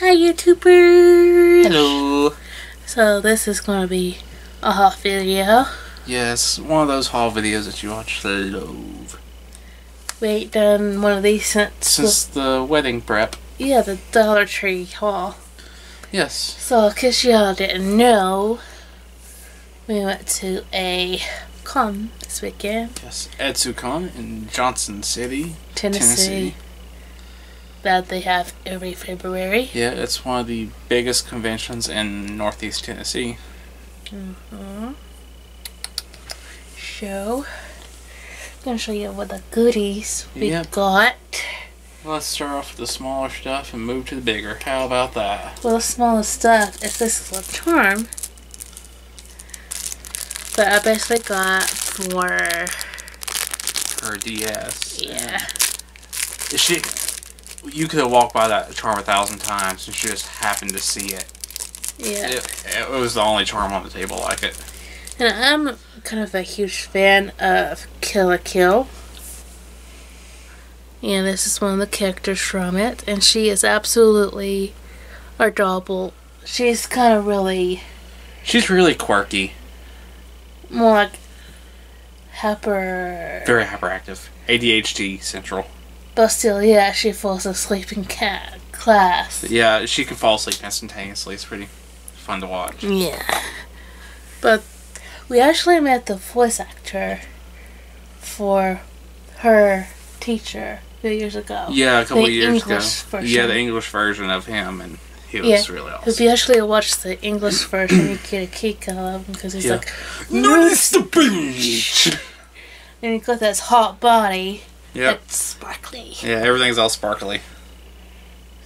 Hi YouTubers! Hello! So this is going to be a haul video. Yes, one of those haul videos that you actually love. We ain't done one of these since the wedding prep. Yeah, the Dollar Tree haul. Yes. So in case y'all didn't know, we went to a con this weekend. Yes, ETSUcon in Johnson City, Tennessee. That they have every February. Yeah, it's one of the biggest conventions in Northeast Tennessee. Mm-hmm. So, I'm going to show you what the goodies we got. Well, let's start off with the smaller stuff and move to the bigger. How about that? Well, the smaller stuff is this little charm that I basically got for her DS. Yeah. Is she... You could have walked by that charm 1,000 times and she just happened to see it. Yeah. It was the only charm on the table like it. And I'm kind of a huge fan of Kill la Kill. And this is one of the characters from it. And she is absolutely adorable. She's kind of really... She's really quirky. More like... Very hyperactive. ADHD central. But still, yeah, she falls asleep in class. Yeah, she can fall asleep instantaneously. It's pretty fun to watch. Yeah. But we actually met the voice actor for her teacher a few years ago. Yeah, a couple of years ago. Yeah, the English version of him, and he was really awesome. If you actually watch the English version, you get a kick out of him because he's like, "Notice the beach!" And he got this hot body. Yep. It's sparkly. Yeah, everything's all sparkly.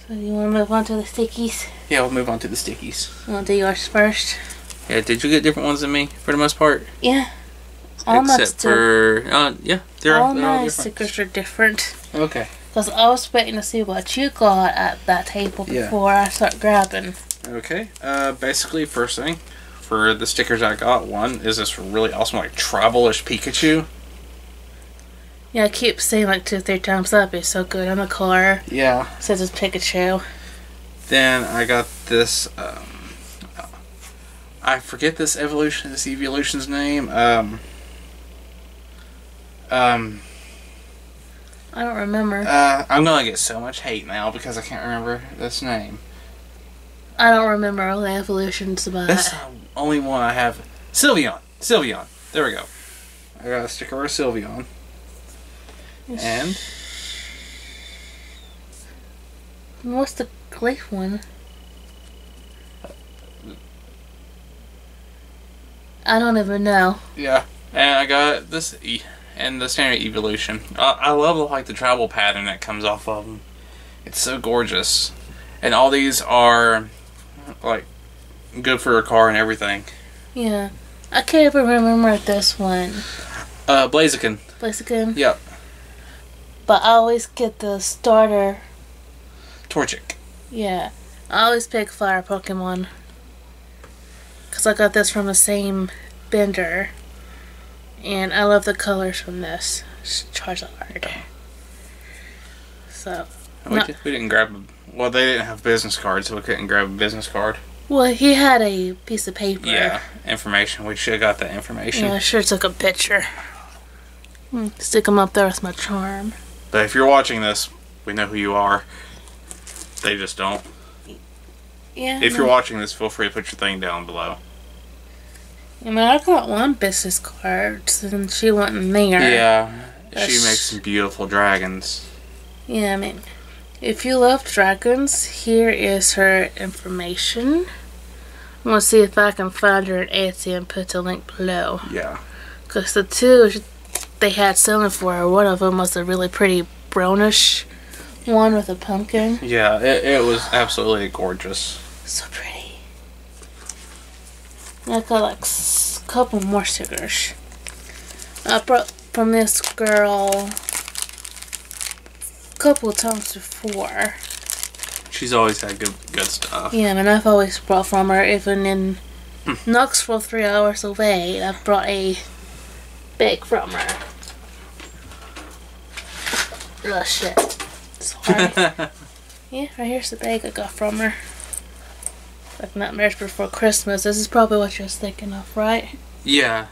So you want to move on to the stickies? Yeah, we'll move on to the stickies. I'll do yours first. Yeah, did you get different ones than me for the most part? Yeah. All my stickers are different. Okay. Because I was waiting to see what you got at that table before I start grabbing. Okay. Basically, first thing, for the stickers I got, one is this really awesome, like, tribal-ish Pikachu. Yeah, I keep saying like 2 or 3 times, that'd be so good on the car. Yeah. Says it's Pikachu. Then I got this, I forget this evolution's name. I don't remember. I'm gonna get so much hate now because I can't remember this name. I don't remember all the evolutions about it. That's the only one I have. Sylveon! Sylveon! There we go. I got a sticker of Sylveon. And what's the glyph one? I don't even know. Yeah, and I got this and the standard evolution. I love like the travel pattern that comes off of them. It's so gorgeous, and all these are like good for a car and everything. Yeah, I can't even remember this one. Blaziken. Blaziken. Yep. But I always get the starter. Torchic. Yeah. I always pick fire Pokemon. Because I got this from the same vendor. And I love the colors from this. Charizard. So. We didn't grab... Well, they didn't have business cards, so we couldn't grab a business card. Well, he had a piece of paper. Yeah. Information. We should have got that information. Yeah, I sure took a picture. Stick them up there with my charm. But if you're watching this, we know who you are. They just don't. Yeah. If you're watching this, feel free to put your thing down below. I mean, I got one business card, and she wasn't there. Yeah. She makes some beautiful dragons. Yeah, I mean, if you love dragons, here is her information. I'm going to see if I can find her at Etsy and put the link below. Yeah. Because the two they had selling for her, one of them was a really pretty brownish one with a pumpkin. Yeah, it was absolutely gorgeous. So pretty. I got like a couple more stickers. I brought from this girl a couple of times before. She's always had good stuff. Yeah, I mean, I've always brought from her, even in Knoxville 3 hours away. I've brought a big from her. Oh shit. Sorry. Yeah, right here's the bag I got from her. Like Nightmares Before Christmas. This is probably what you was thinking of, right? Yeah.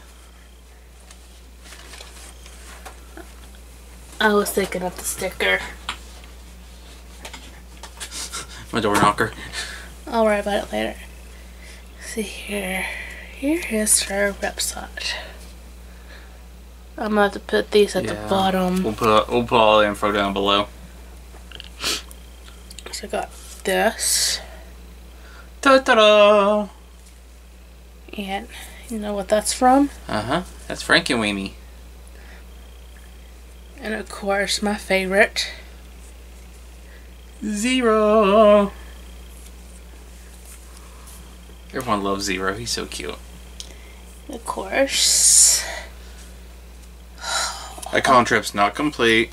I was thinking of the sticker. My door knocker. I'll worry about it later. See here. Here is her website. I'm gonna have to put these at the bottom. We'll put all the info down below. So I got this. Totoro. And you know what that's from? Uh-huh. That's Frankenweenie. And of course my favorite. Zero. Everyone loves Zero, he's so cute. Of course. Icon trip's not complete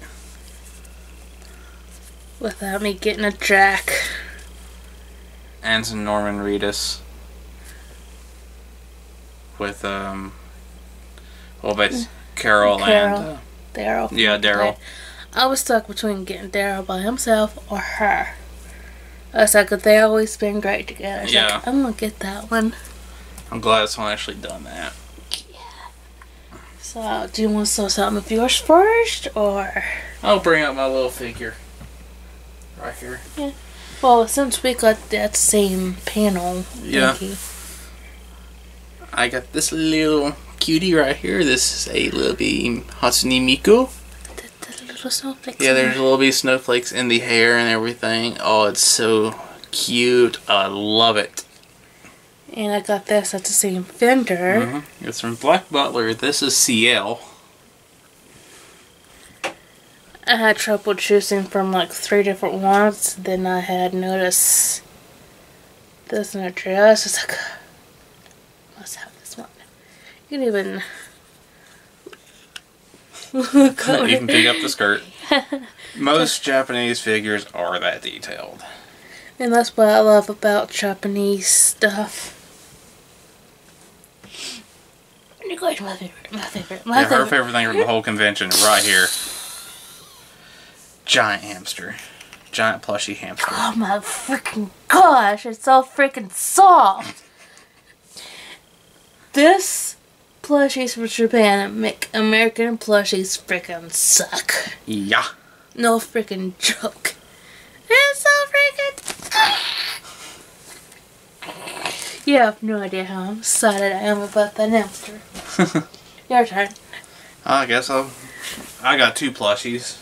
without me getting a Jack. And some Norman Reedus. With, well, but Carol and Daryl. Yeah, Daryl. I was stuck between getting Daryl by himself or her. I was like, they always been great together. It's yeah. Like, I'm gonna get that one. I'm glad someone actually done that. So, do you want to sell something of yours first, or...? I'll bring up my little figure. Right here. Yeah. Well, since we got that same panel. Yeah. Thingy. I got this little cutie right here. This is a little bit Hatsune Miku. The little snowflakes. Yeah, there's a little bit of snowflakes in the hair and everything. Oh, it's so cute. I love it. And I got this at the same vendor. Mm-hmm. It's from Black Butler. This is CL. I had trouble choosing from like 3 different ones. Then I had noticed this in a dress. It's like, I must have this one. You can even look over. You can pick up the skirt. Most Japanese figures are that detailed. And that's what I love about Japanese stuff. You're going to my favorite. Her favorite thing from the whole convention right here. Giant hamster. Giant plushy hamster. Oh my freaking gosh, it's so freaking soft. This plushies from Japan make American plushies freaking suck. Yeah. No freaking joke. It's so freaking... You have no idea how excited I am about that hamster. Your turn. I guess I got 2 plushies.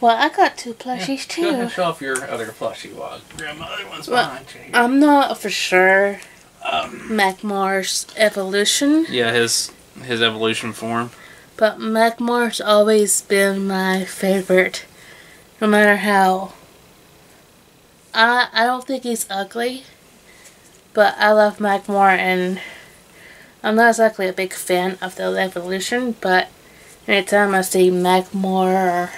Well, I got 2 plushies too. Go ahead and show off your other plushie while grab my other one's behind you. I'm not for sure. Mackmore's evolution. Yeah, his evolution form. But Mackmore's always been my favorite. No matter how. I don't think he's ugly. But I love Mackmore, and I'm not exactly a big fan of the evolution, but anytime I see Mackmore or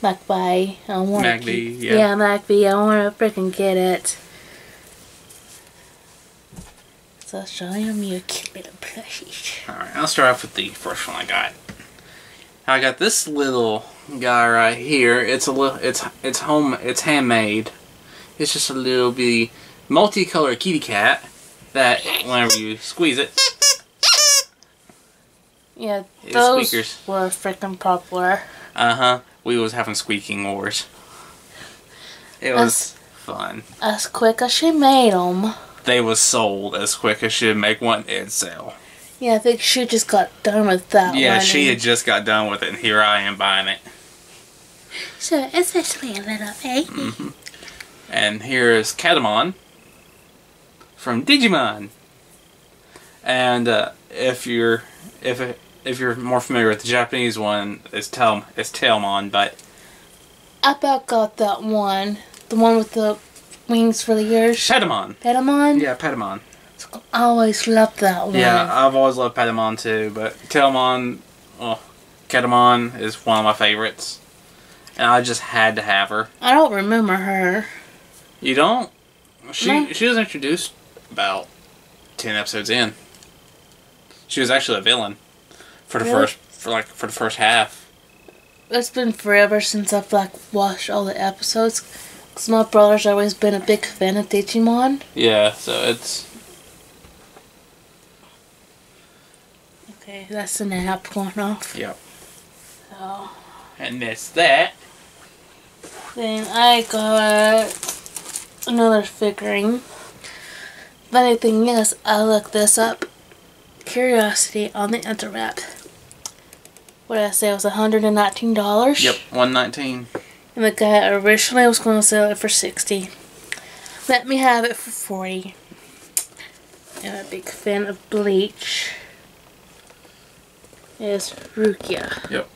Magby, I want to keep... Yeah, yeah, Magby, I want to freaking get it. So I'll show him your cute little plushie. Alright, I'll start off with the first one I got. I got this little guy right here. It's a little... It's handmade. It's just a little bitty multicolored kitty cat that whenever you squeeze it... Yeah, those squeakers were freaking popular. Uh-huh. We was having squeaking wars. It was fun. As quick as she made them. They was sold as quick as she'd make one and sell. Yeah, I think she just got done with that one. Yeah, she had just got done with it, and here I am buying it. So, especially a little baby. Mm-hmm. And here is Gatomon from Digimon. And if you're more familiar with the Japanese one, it's Tailmon, but... I about got that one. The one with the wings for the ears. Patamon. Patamon? Yeah, Patamon. I always loved that one. Yeah, I've always loved Patamon too, but Tailmon, well, Gatomon is one of my favorites. And I just had to have her. I don't remember her. You don't? She was introduced about 10 episodes in. She was actually a villain. For the first half. It's been forever since I've like watched all the episodes. Because my brother's always been a big fan of Digimon. Yeah, so it's... Okay, that's an app going off. Yep. So... And that's that. Then I got another figurine. If anything, yes, I looked this up. Curiosity on the internet. What did I say? It was $119? Yep, $119. And the guy originally was going to sell it for $60. Let me have it for $40. I'm a big fan of Bleach. Is Rukia. Yep.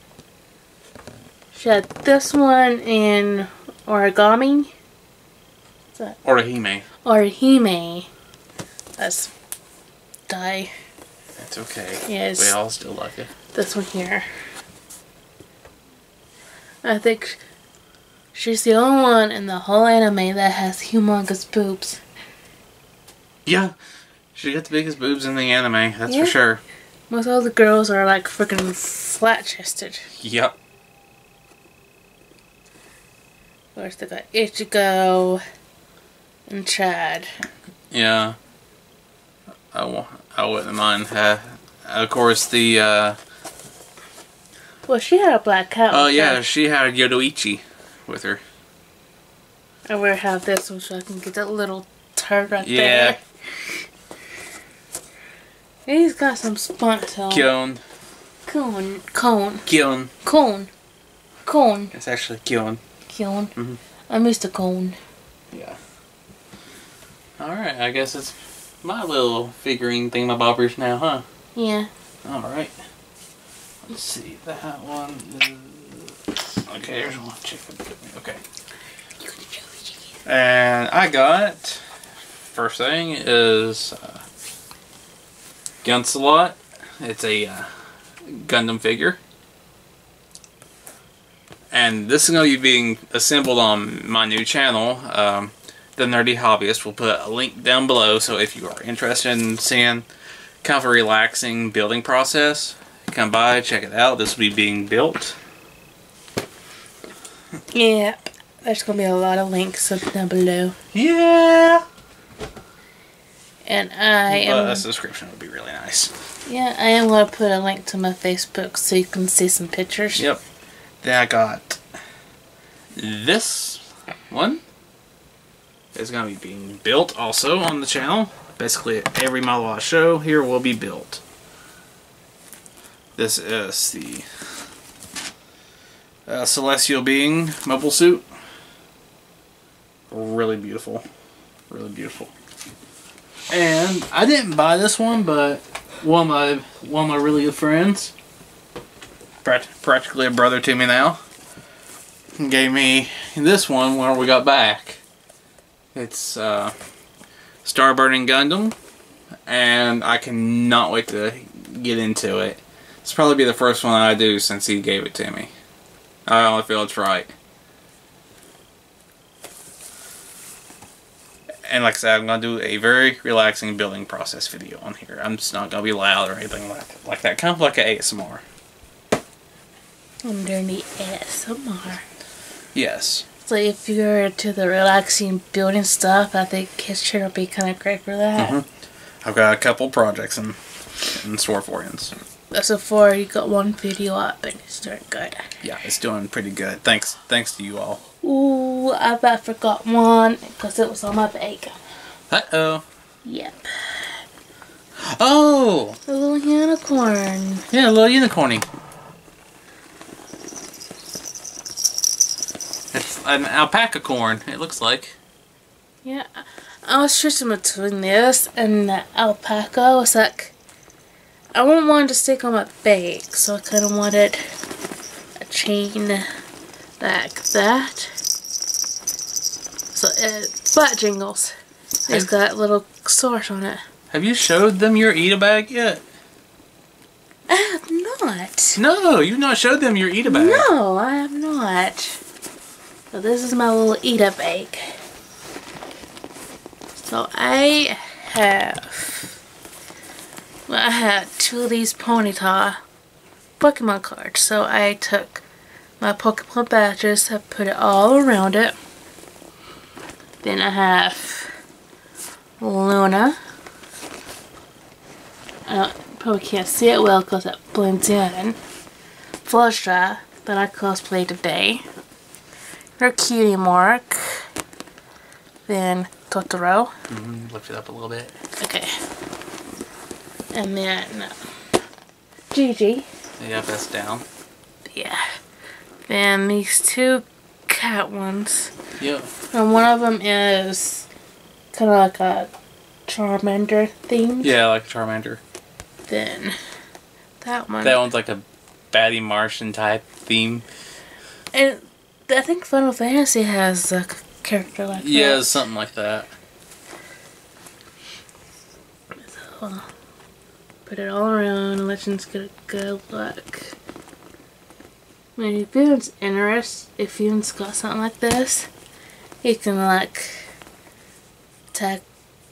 She had this one in Origami. What's that? Orihime. Orihime. That's... Die. That's okay. Yes. We all still like it. This one here. I think she's the only one in the whole anime that has humongous boobs. Yeah. She got the biggest boobs in the anime. That's for sure. Most all the girls are like freaking flat-chested. Yep. Of course, they got Ichigo and Chad. Yeah, I wouldn't mind. Of course, the. Well, she had a black cat. Oh yeah, she had a Yodoichi with her. I will have this one so I can get that little turd right there. Yeah. He's got some spunts on. Kion. Kon. Kon. Kion. Kon. Kon. It's actually Kion. Kion. Mm-hmm. I missed a cone. Yeah. Alright, I guess it's my little figurine thingamabobbers now, huh? Yeah. Alright. Let's see, that one is... Okay, there's one chicken. Okay. And I got... First thing is... Gunsalot. It's a Gundam figure. And this is going to be being assembled on my new channel, The Nerdy Hobbyist. We'll put a link down below, so if you are interested in seeing kind of a relaxing building process, come by, check it out. This will be being built. Yeah, there's going to be a lot of links up down below. Yeah! And a subscription would be really nice. Yeah, I am going to put a link to my Facebook so you can see some pictures. Yep. Then I got this one. It's going to be being built also on the channel. Basically every model I show here will be built. This is the Celestial Being mobile suit. Really beautiful. Really beautiful. And I didn't buy this one, but one of my really good friends, practically a brother to me now, gave me this one when we got back. It's Star Burning Gundam, and I cannot wait to get into it. It's probably be the first one I do since he gave it to me. I only feel it's right. And like I said, I'm going to do a very relaxing building process video on here. I'm just not going to be loud or anything like that. Kind of like an ASMR. I'm doing the ASMR. Yes. So if you're into the relaxing building stuff, I think his channel will be kind of great for that. Mm-hmm. I've got a couple projects in store for you. So far, you got one video up and it's doing good. Yeah, it's doing pretty good. Thanks to you all. Ooh, I about forgot one because it was on my bag. Uh-oh. Yep. Oh! A little unicorn. Yeah, a little unicorny. It's an alpaca corn, it looks like. Yeah, I was choosing between this and the alpaca. I was like, I wouldn't want it to stick on my bag, so I kind of wanted a chain like that. So it's flat jingles. It's got a little sword on it. Have you showed them your Eat-A-Bag yet? I have not. No, you've not showed them your Eat-A-Bag. No, I have not. So this is my little eat-up egg. So I had two of these Ponyta Pokemon cards. So I took my Pokemon badges, I put it all around it. Then I have Luna. I probably can't see it well because it blends in. Flostra, that I cosplayed today. Rukia Mark. Then Totoro. Lift it up a little bit. Okay. And then Gigi. Yeah, that's down. Yeah. Then these two cat ones. Yep. And one of them is kind of like a Charmander thing. Yeah, like a Charmander. Then that one. That one's like a baddie Martian type theme. And I think Final Fantasy has a character like that. Yeah, something like that. So, put it all around and let's just get a good look. When Fion's interested, if Fion's got something like this, you can like tag,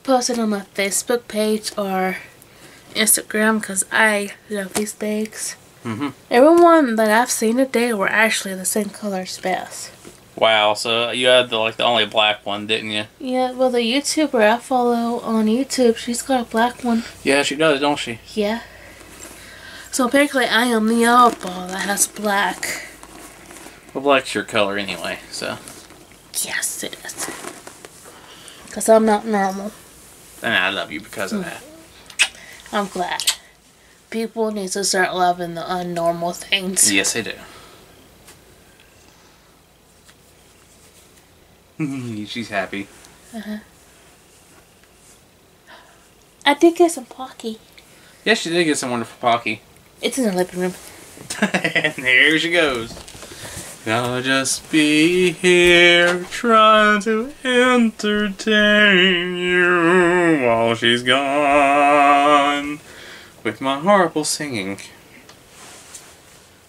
post it on my Facebook page or Instagram because I love these things. Everyone that I've seen today were actually the same color spells. Wow, so you had the, like the only black one, didn't you? Yeah, well the YouTuber I follow on YouTube, she's got a black one. Yeah, she does, don't she? Yeah. So apparently I am the oddball that has black. Well, black's your color anyway, so. Yes, it is. Because I'm not normal. And I love you because of that. I'm glad. People need to start loving the unnormal things. Yes, they do. She's happy. I did get some Pocky. Yes, she did get some wonderful Pocky. It's in the living room. And there she goes. I'll just be here trying to entertain you while she's gone with my horrible singing.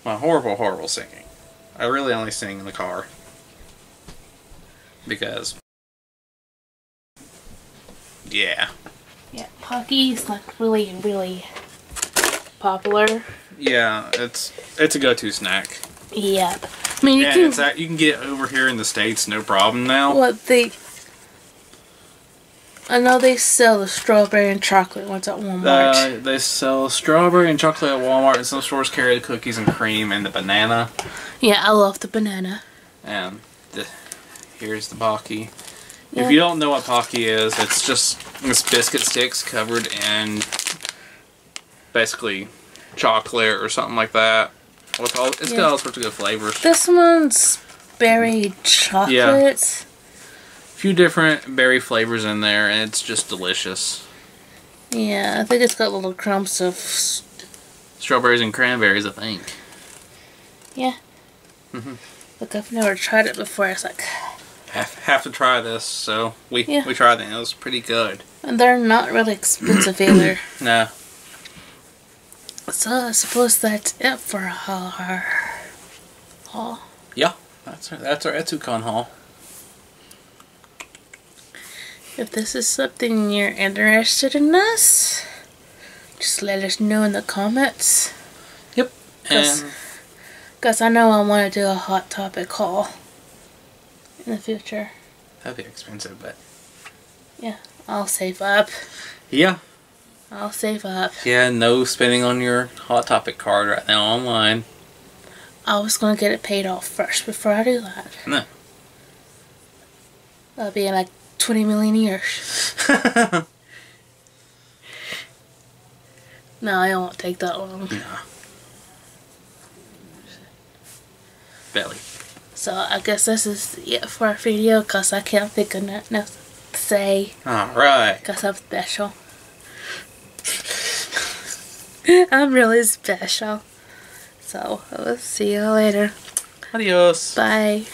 My horrible, horrible singing. I really only sing in the car. Because, yeah. Yeah, Pocky is like really, really popular. Yeah, it's a go-to snack. Yeah, I mean you can get over here in the States no problem now. Well, I know they sell the strawberry and chocolate ones at Walmart. They sell strawberry and chocolate at Walmart, and some stores carry the cookies and cream and the banana. Yeah, I love the banana. And here's the Pocky. If you don't know what Pocky is, it's just biscuit sticks covered in basically chocolate or something like that. With all, it's got all sorts of good flavors. This one's berry chocolate. Yeah. A few different berry flavors in there, and it's just delicious. Yeah, I think it's got little crumbs of strawberries and cranberries, I think. Yeah. Look, I've never tried it before. It's like have to try this. So we tried it. And it was pretty good. And they're not really expensive either. No. So I suppose that's it for our haul. Yeah, that's our ETSUcon haul. If this is something you're interested in us, just let us know in the comments. Yep. Because I know I want to do a Hot Topic haul in the future. That'd be expensive, but... Yeah, I'll save up. Yeah. I'll save up. Yeah, no spending on your Hot Topic card right now online. I was going to get it paid off first before I do that. No. That'll be in like 20 million years. No, I won't take that long. No. Belly. So I guess this is it for our video because I can't think of nothing else to say. Alright. Because I'm special. I'm really special. So, I'll see you later. Adios. Bye.